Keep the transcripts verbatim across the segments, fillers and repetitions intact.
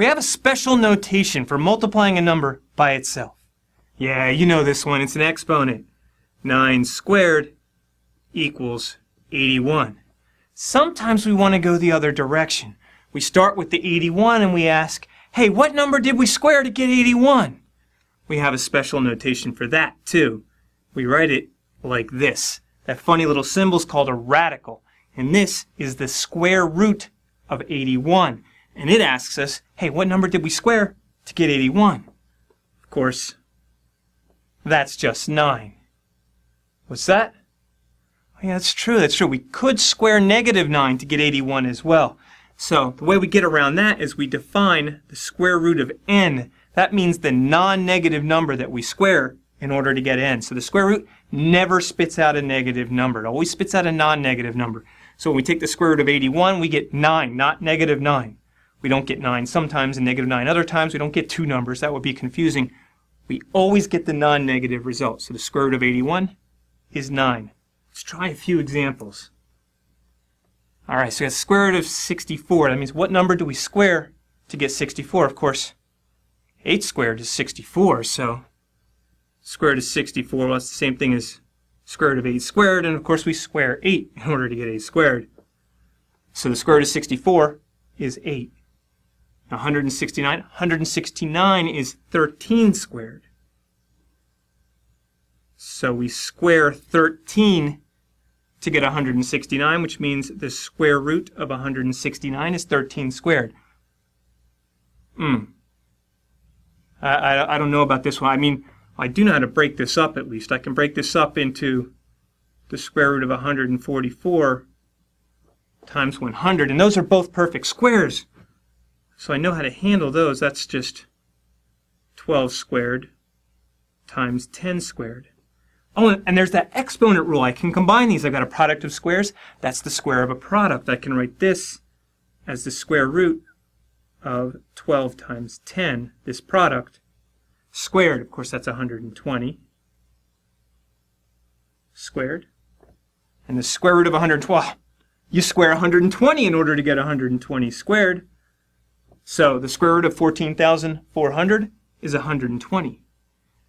We have a special notation for multiplying a number by itself. Yeah, you know this one. It's an exponent. nine squared equals eighty-one. Sometimes we want to go the other direction. We start with the eighty-one and we ask, hey, what number did we square to get eighty-one? We have a special notation for that, too. We write it like this. That funny little symbol is called a radical. And this is the square root of eighty-one. And it asks us, hey, what number did we square to get eighty-one? Of course, that's just nine. What's that? Oh, yeah, that's true, that's true. We could square negative nine to get eighty-one as well. So the way we get around that is we define the square root of n. That means the non-negative number that we square in order to get n. So the square root never spits out a negative number. It always spits out a non-negative number. So when we take the square root of eighty-one, we get nine, not negative nine. We don't get nine sometimes and negative nine other times. We don't get two numbers. That would be confusing. We always get the non-negative result. So the square root of eighty-one is nine. Let's try a few examples. Alright, so we got square root of sixty-four. That means what number do we square to get sixty-four? Of course, eight squared is sixty-four, so square root of sixty-four, well, that's the same thing as square root of eight squared, and of course we square eight in order to get eight squared. So the square root of sixty-four is eight. one hundred sixty-nine, one hundred sixty-nine is thirteen squared. So we square thirteen to get one hundred sixty-nine, which means the square root of one hundred sixty-nine is thirteen squared. Hmm. I, I, I don't know about this one. I mean, I do know how to break this up at least. I can break this up into the square root of one hundred forty-four times one hundred, and those are both perfect squares. So I know how to handle those. That's just twelve squared times ten squared. Oh, and there's that exponent rule. I can combine these. I've got a product of squares. That's the square of a product. I can write this as the square root of twelve times ten, this product, squared. Of course, that's one hundred twenty squared. And the square root of one hundred twelve. You square one hundred twenty in order to get one hundred twenty squared. So the square root of fourteen thousand four hundred is one hundred twenty.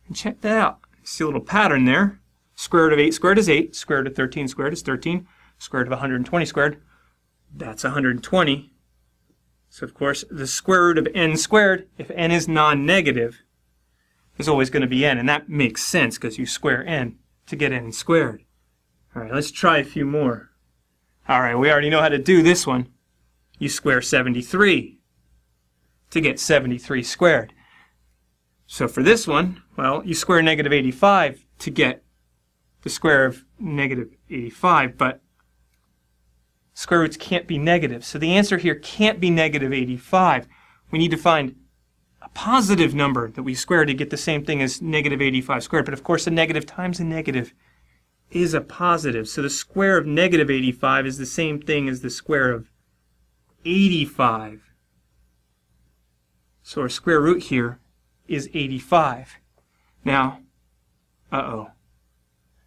And check that out. See a little pattern there. Square root of eight squared is eight. Square root of thirteen squared is thirteen. Square root of one hundred twenty squared, that's one hundred twenty. So of course, the square root of n squared, if n is non-negative, is always going to be n. And that makes sense because you square n to get n squared. All right, let's try a few more. All right, we already know how to do this one. You square seventy-three to get seventy-three squared. So for this one, well, you square negative eighty-five to get the square of negative eighty-five, but square roots can't be negative. So the answer here can't be negative eighty-five. We need to find a positive number that we square to get the same thing as negative eighty-five squared. But of course, a negative times a negative is a positive. So the square of negative eighty-five is the same thing as the square of eighty-five. So our square root here is eighty-five. Now, uh-oh,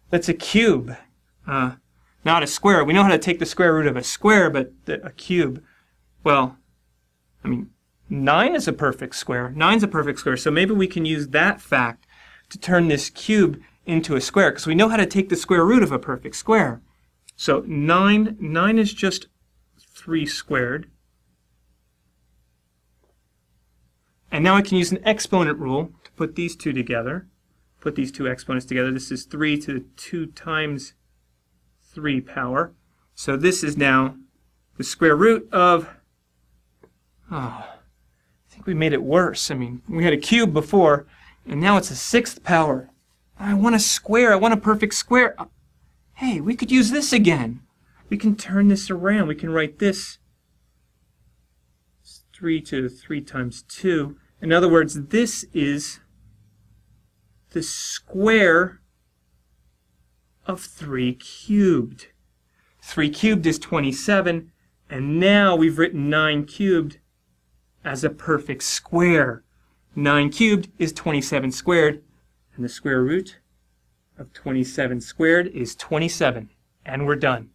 that's a cube, uh, not a square. We know how to take the square root of a square, but the, a cube, well, I mean, nine is a perfect square. Nine's a perfect square, so maybe we can use that fact to turn this cube into a square, because we know how to take the square root of a perfect square. So nine, nine is just three squared. And now I can use an exponent rule to put these two together. Put these two exponents together. This is three to the two times three power. So this is now the square root of, oh, I think we made it worse. I mean, we had a cube before, and now it's a sixth power. I want a square. I want a perfect square. Hey, we could use this again. We can turn this around. We can write this three to the three times two. In other words, this is the square of three cubed. three cubed is twenty-seven, and now we've written nine cubed as a perfect square. nine cubed is twenty-seven squared, and the square root of twenty-seven squared is twenty-seven, and we're done.